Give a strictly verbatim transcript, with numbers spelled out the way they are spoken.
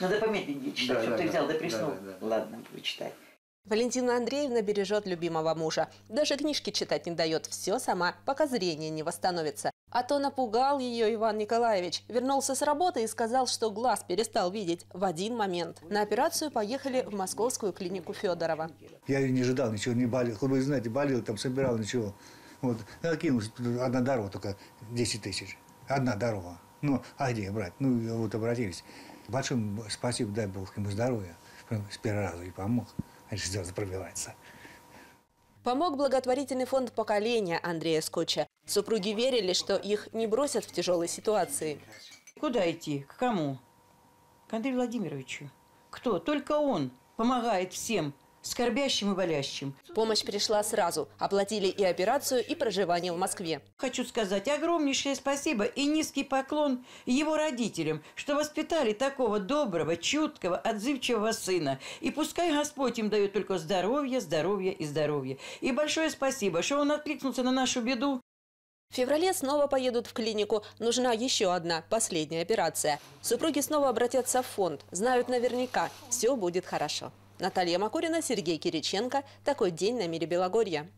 Надо памятники читать, да, чтобы да, ты взял да приснул. Да, да. Ладно, почитай. Валентина Андреевна бережет любимого мужа. Даже книжки читать не дает, все сама, пока зрение не восстановится. А то напугал ее Иван Николаевич. Вернулся с работы и сказал, что глаз перестал видеть в один момент. На операцию поехали в Московскую клинику Федорова. Я ее не ожидал, ничего не болел. Хоть вы знаете, болел, там собирал, ничего. Вот, кинулся, одна дорога только десять тысяч. Одна дорога. Ну, а где брать? Ну, вот обратились. Большое спасибо, дай Бог ему здоровья. С первого раза и помог. Решил пробиваться. Помог благотворительный фонд поколения Андрея Скоча. Супруги верили, что их не бросят в тяжелой ситуации. Куда идти? К кому? К Андрею Владимировичу. Кто? Только он помогает всем, скорбящим и болящим. Помощь пришла сразу. Оплатили и операцию, и проживание в Москве. Хочу сказать огромнейшее спасибо и низкий поклон его родителям, что воспитали такого доброго, чуткого, отзывчивого сына. И пускай Господь им дает только здоровье, здоровье и здоровье. И большое спасибо, что он откликнулся на нашу беду. В феврале снова поедут в клинику. Нужна еще одна, последняя операция. Супруги снова обратятся в фонд. Знают наверняка, все будет хорошо. Наталья Макурина, Сергей Кириченко. Такой день на мире Белогорья.